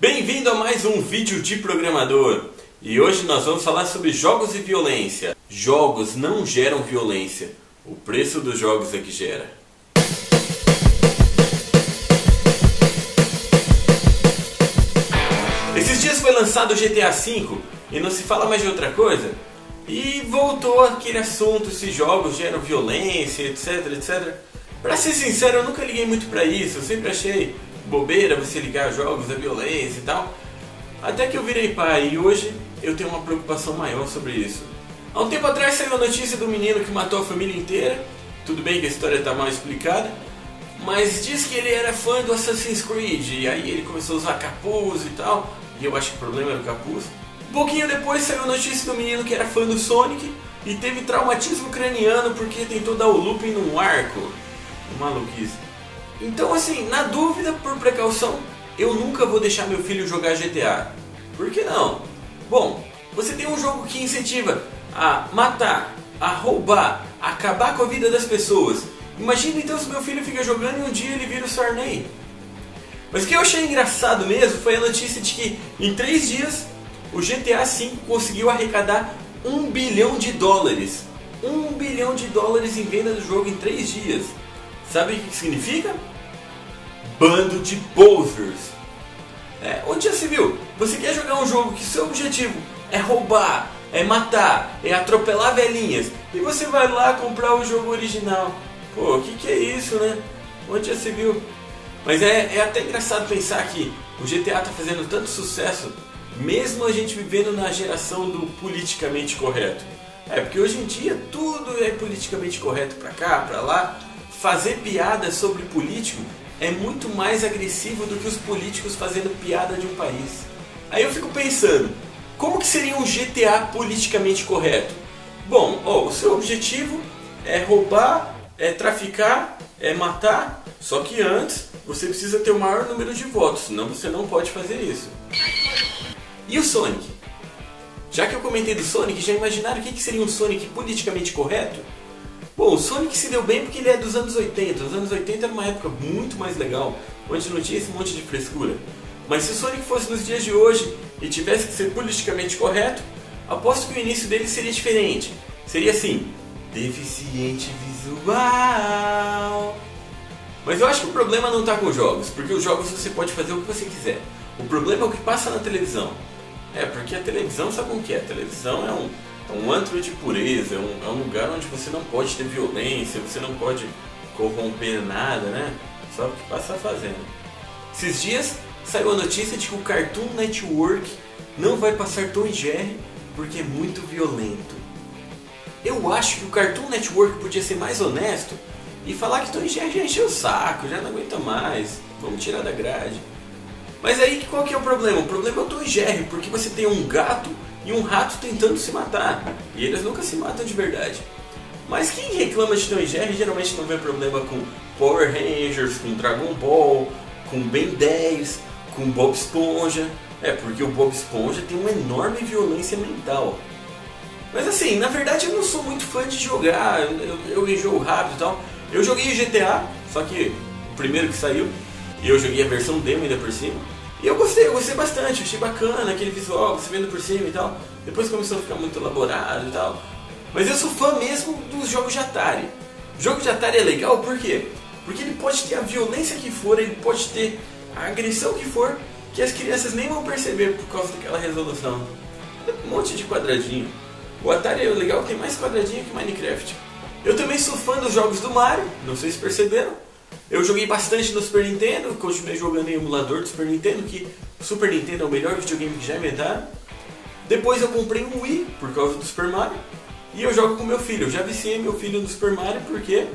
Bem-vindo a mais um vídeo de programador. E hoje nós vamos falar sobre jogos e violência. Jogos não geram violência. O preço dos jogos é que gera. Esses dias foi lançado o GTA V e não se fala mais de outra coisa. E voltou aquele assunto se jogos geram violência, etc, etc. Pra ser sincero, eu nunca liguei muito pra isso, eu sempre achei bobeira você ligar jogos à violência e tal. Até que eu virei pai e hoje eu tenho uma preocupação maior sobre isso. Há um tempo atrás saiu a notícia do menino que matou a família inteira. Tudo bem que a história tá mal explicada, mas diz que ele era fã do Assassin's Creed. E aí ele começou a usar capuz e tal, e eu acho que o problema era o capuz. Um pouquinho depois saiu a notícia do menino que era fã do Sonic e teve traumatismo craniano porque tentou dar o looping num arco. Maluquice. Então assim, na dúvida, por precaução, eu nunca vou deixar meu filho jogar GTA. Por que não? Bom, você tem um jogo que incentiva a matar, a roubar, a acabar com a vida das pessoas. Imagina então se meu filho fica jogando e um dia ele vira o Sarney. Mas o que eu achei engraçado mesmo foi a notícia de que em 3 dias o GTA V conseguiu arrecadar US$1 bilhão. US$1 bilhão em venda do jogo em 3 dias. Sabe o que significa? Bando de posers. Onde já se viu? Você quer jogar um jogo que seu objetivo é roubar, é matar, é atropelar velhinhas, e você vai lá comprar o jogo original. Pô, o que é isso, né? Onde já se viu? Mas é até engraçado pensar que o GTA tá fazendo tanto sucesso, mesmo a gente vivendo na geração do politicamente correto. Porque hoje em dia tudo é politicamente correto pra cá, pra lá. Fazer piada sobre político é muito mais agressivo do que os políticos fazendo piada de um país. Aí eu fico pensando, como que seria um GTA politicamente correto? Bom, o seu objetivo é roubar, é traficar, é matar, só que antes você precisa ter o maior número de votos, senão você não pode fazer isso. E o Sonic? Já que eu comentei do Sonic, já imaginaram o que seria um Sonic politicamente correto? Bom, o Sonic se deu bem porque ele é dos anos 80. Os anos 80 era uma época muito mais legal, onde não tinha esse monte de frescura. Mas se o Sonic fosse nos dias de hoje e tivesse que ser politicamente correto, aposto que o início dele seria diferente. Seria assim, deficiente visual. Mas eu acho que o problema não está com os jogos, porque os jogos você pode fazer o que você quiser. O problema é o que passa na televisão. Porque a televisão sabe o que é. A televisão é um antro de pureza, é um lugar onde você não pode ter violência, você não pode corromper nada, né? Só o que passa fazendo. Esses dias saiu a notícia de que o Cartoon Network não vai passar Tom e Jerry porque é muito violento. Eu acho que o Cartoon Network podia ser mais honesto e falar que Tom e Jerry já encheu o saco, já não aguenta mais, vamos tirar da grade. Mas aí qual que é o problema? O problema é o Tom e Jerry, porque você tem um gato e um rato tentando se matar, e eles nunca se matam de verdade. Mas quem reclama de Tom e Jerry geralmente não vê problema com Power Rangers, com Dragon Ball, com Ben 10, com Bob Esponja. Porque o Bob Esponja tem uma enorme violência mental. Mas assim, na verdade eu não sou muito fã de jogar, eu enjoo rápido e tal. Eu joguei o GTA, só que o primeiro que saiu, e eu joguei a versão demo ainda por cima. E eu gostei bastante, achei bacana aquele visual, você vendo por cima e tal. Depois começou a ficar muito elaborado e tal. Mas eu sou fã mesmo dos jogos de Atari. O jogo de Atari é legal por quê? Porque ele pode ter a violência que for, ele pode ter a agressão que for, que as crianças nem vão perceber por causa daquela resolução. Um monte de quadradinho. O Atari é legal, tem mais quadradinho que Minecraft. Eu também sou fã dos jogos do Mario, não sei se perceberam. Eu joguei bastante no Super Nintendo, continuei jogando em emulador do Super Nintendo, que o Super Nintendo é o melhor videogame que já inventaram. Depois eu comprei um Wii, por causa do Super Mario, e eu jogo com meu filho. Eu já viciei meu filho no Super Mario porque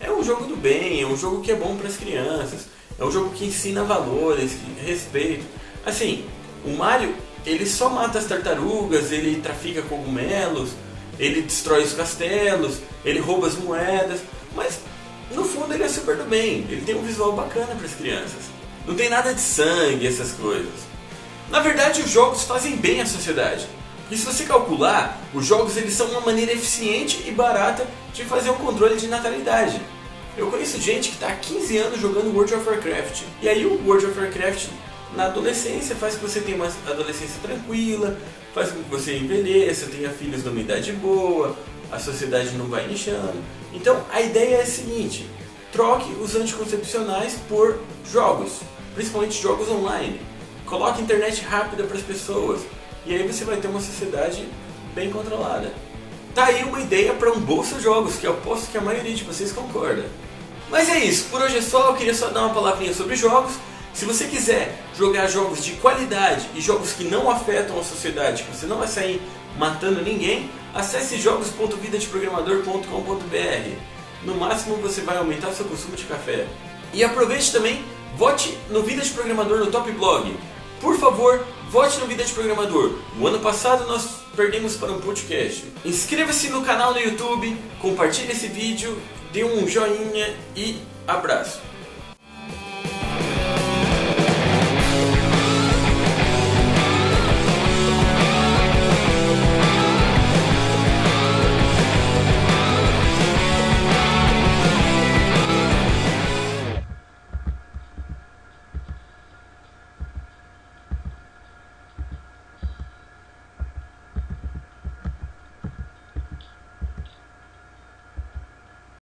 é um jogo do bem, é um jogo que é bom para as crianças, é um jogo que ensina valores, respeito. Assim, o Mario, ele só mata as tartarugas, ele trafica cogumelos, ele destrói os castelos, ele rouba as moedas, mas no fundo ele é super do bem, ele tem um visual bacana para as crianças. Não tem nada de sangue, essas coisas. Na verdade os jogos fazem bem à sociedade. E se você calcular, os jogos eles são uma maneira eficiente e barata de fazer um controle de natalidade. Eu conheço gente que está há 15 anos jogando World of Warcraft. E aí o World of Warcraft na adolescência, faz com que você tenha uma adolescência tranquila, faz com que você envelheça, tenha filhos numa idade boa, a sociedade não vai inchando. Então a ideia é a seguinte: troque os anticoncepcionais por jogos, principalmente jogos online. Coloque internet rápida para as pessoas e aí você vai ter uma sociedade bem controlada. Tá aí uma ideia para um bolsa jogos, que eu aposto que a maioria de vocês concorda. Mas é isso, por hoje é só, eu queria só dar uma palavrinha sobre jogos. Se você quiser jogar jogos de qualidade e jogos que não afetam a sociedade, que você não vai sair matando ninguém, acesse jogos.vidadeprogramador.com.br. No máximo você vai aumentar o seu consumo de café. E aproveite também, vote no Vida de Programador no Top Blog. Por favor, vote no Vida de Programador. O ano passado nós perdemos para um podcast. Inscreva-se no canal no YouTube, compartilhe esse vídeo, dê um joinha e abraço.